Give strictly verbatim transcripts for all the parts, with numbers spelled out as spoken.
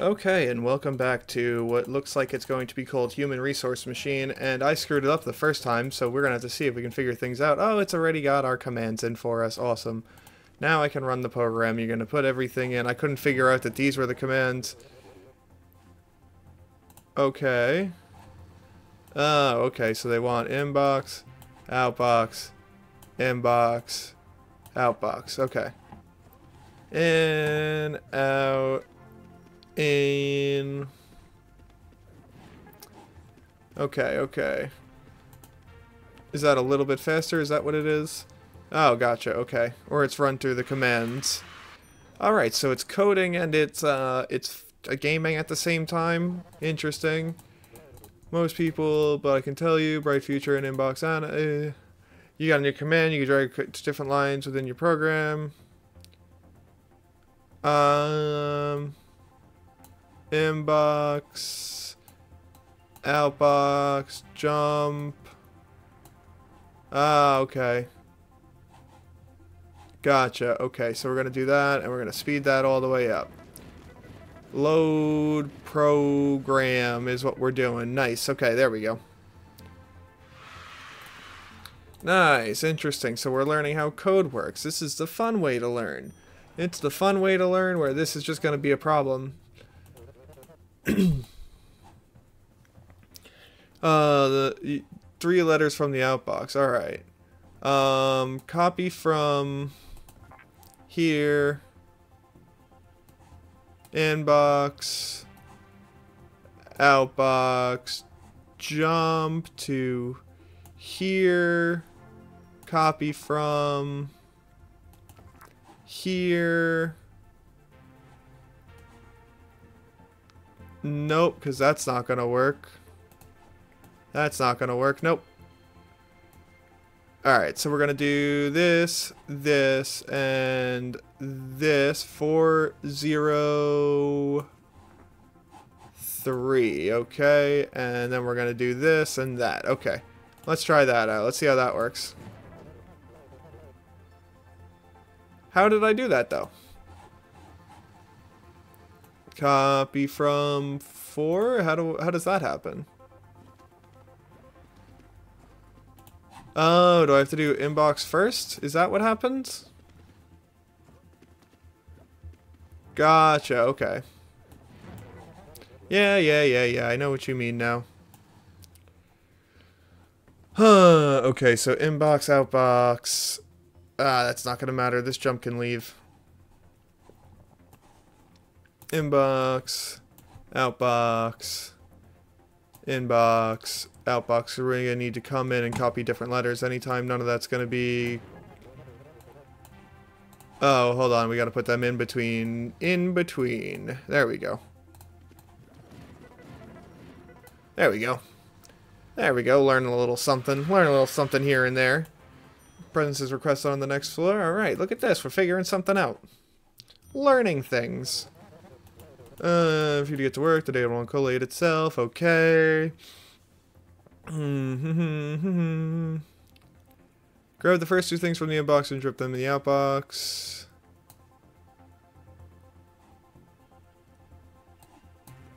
Okay, and welcome back to what looks like it's going to be called Human Resource Machine, and I screwed it up the first time, so we're going to have to see if we can figure things out. Oh, it's already got our commands in for us. Awesome. Now I can run the program. You're going to put everything in. I couldn't figure out that these were the commands. Okay. Oh, okay, so they want inbox, outbox, inbox, outbox. Okay. In, out... In. Okay, okay. Is that a little bit faster? Is that what it is? Oh, gotcha, okay. Or it's run through the commands. Alright, so it's coding and it's, uh, it's gaming at the same time. Interesting. Most people, but I can tell you, bright future and inbox on. Uh, you got a new command, you can drag to different lines within your program. Um... Inbox, outbox, jump. Ah, okay. Gotcha. Okay, so we're going to do that, and we're going to speed that all the way up. Load program is what we're doing. Nice. Okay, there we go. Nice. Interesting. So we're learning how code works. This is the fun way to learn. It's the fun way to learn where this is just going to be a problem. uh, the three letters from the outbox. All right. Um, copy from here. Inbox. Outbox. Jump to here. Copy from here. Nope, because that's not going to work. That's not going to work. Nope. Alright, so we're going to do this, this, and this. Four, zero, three. Okay, and then we're going to do this and that. Okay, let's try that out. Let's see how that works. How did I do that, though? Copy from four? How do how does that happen? Oh, do I have to do inbox first? Is that what happens? Gotcha, okay. Yeah, yeah, yeah, yeah, I know what you mean now. Huh, okay, so inbox, outbox. Ah, that's not gonna matter, this jump can leave. Inbox, outbox, inbox, outbox. We're going to need to come in and copy different letters anytime. None of that's going to be... Oh, hold on. We got to put them in between. In between. There we go. There we go. There we go. Learn a little something. Learn a little something here and there. Presence is requested on the next floor. All right. Look at this. We're figuring something out. Learning things. Uh, if you get to work, the data won't collate itself. Okay. Grab the first two things from the inbox and drip them in the outbox.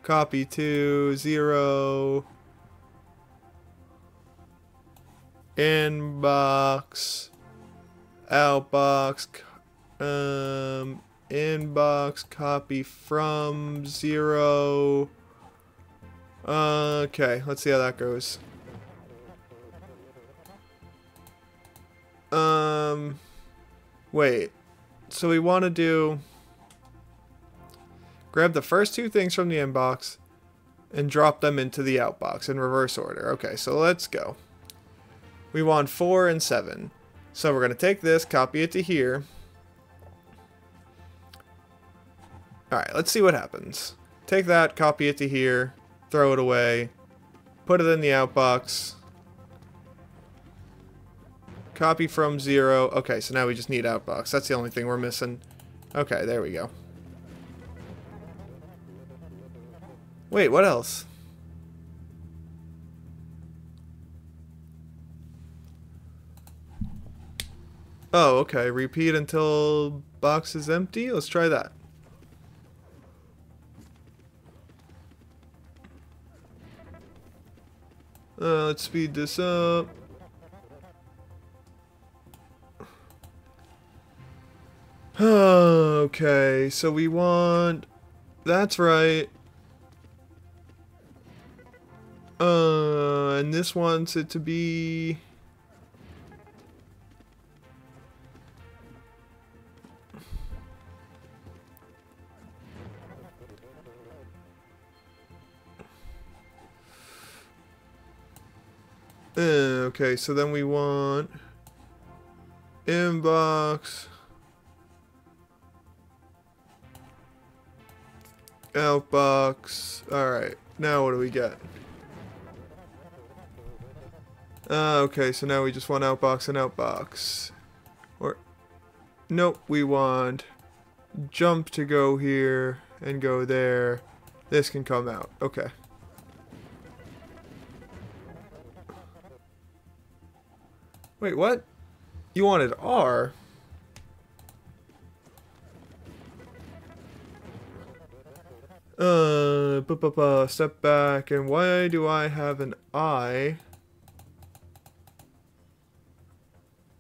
Copy to zero. Inbox. Outbox. Um... Inbox, copy from zero. Uh, okay, let's see how that goes. Um, wait. So we want to do... Grab the first two things from the inbox and drop them into the outbox in reverse order. Okay, so let's go. We want four and seven. So we're going to take this, copy it to here. Alright, let's see what happens. Take that, copy it to here, throw it away, put it in the outbox, copy from zero. Okay, so now we just need outbox. That's the only thing we're missing. Okay, there we go. Wait, what else? Oh, okay, repeat until box is empty. Let's try that. Uh, let's speed this up. Okay, so we want... That's right. Uh, and this wants it to be... Uh, okay, so then we want... Inbox... Outbox. Alright, now what do we get? Uh, okay, so now we just want outbox and outbox. Or, nope, we want jump to go here and go there. This can come out. Okay. Wait, what? You wanted R? Uh, bu -bu -bu, step back, and why do I have an I?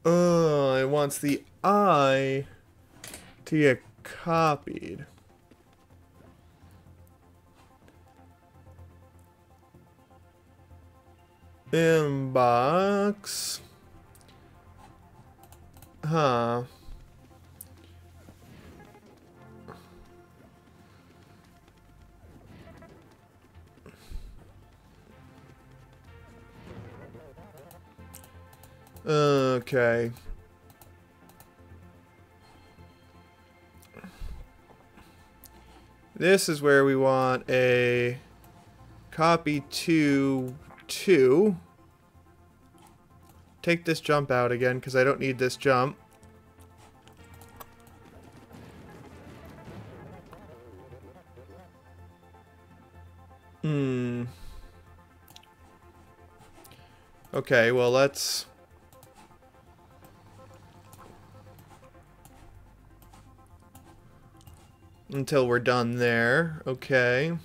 Uh, it wants the I to get copied. Inbox. Huh. Okay. This is where we want a copy to two. Take this jump out again because I don't need this jump. Hmm. Okay, well, let's... Until we're done there, okay.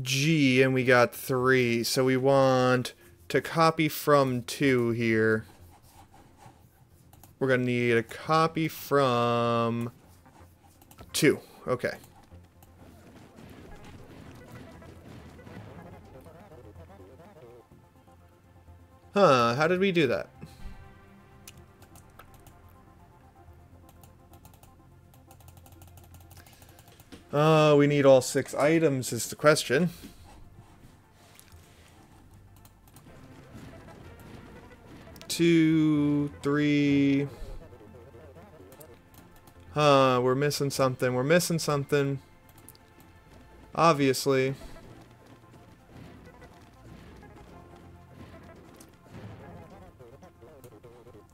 G, and we got three, so we want to copy from two here. We're gonna need a copy from two, okay. Huh, how did we do that? Uh, we need all six items is the question. Two, three... Huh, we're missing something, we're missing something. Obviously.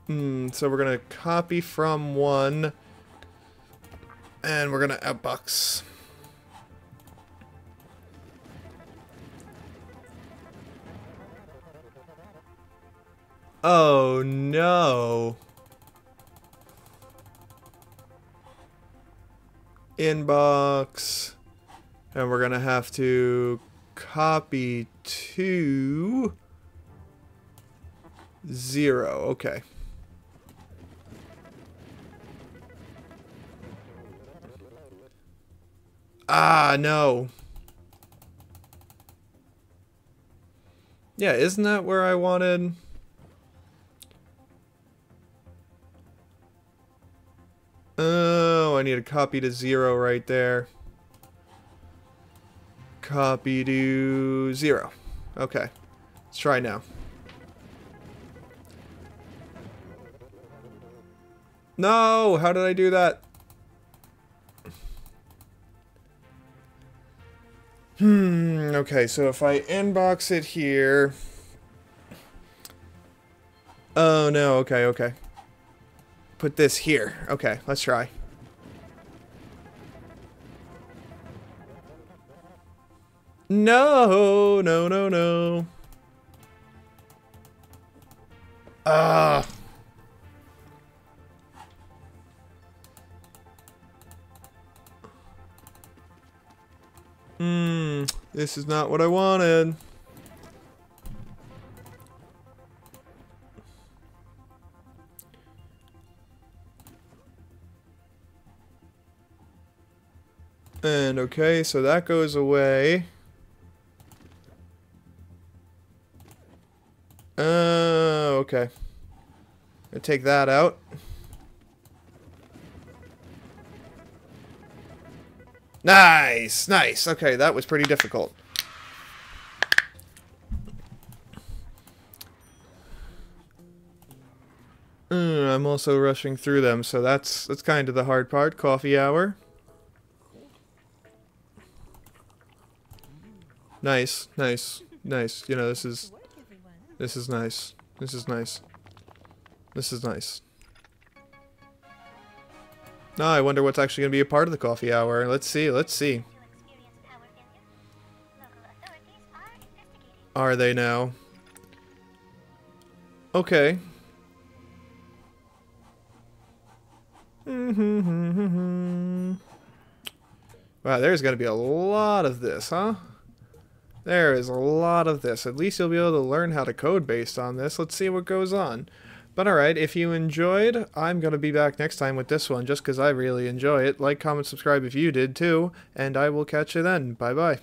Hmm, so we're gonna copy from one, and we're gonna outbox. Oh no! Inbox, and we're gonna have to copy to zero, okay. Ah, no. Yeah, isn't that where I wanted? Oh, I need a copy to zero right there. Copy to zero. Okay, let's try now. No, how did I do that? Hmm, okay, so if I inbox it here... Oh, no, okay, okay. Put this here. Okay, let's try. No, no, no, no. Ah. Hmm, this is not what I wanted. And okay, so that goes away. Uh, okay. Gonna take that out. Nice, nice. Okay, that was pretty difficult. Mm, I'm also rushing through them, so that's that's kind of the hard part. Coffee hour. Nice, nice, nice. You know, this is, this is nice. This is nice. This is nice. Now I wonder what's actually going to be a part of the coffee hour. Let's see, let's see. Are they now? Okay. Wow, there's going to be a lot of this, huh? There is a lot of this. At least you'll be able to learn how to code based on this. Let's see what goes on. But alright, if you enjoyed, I'm going to be back next time with this one just because I really enjoy it. Like, comment, subscribe if you did too, and I will catch you then. Bye-bye.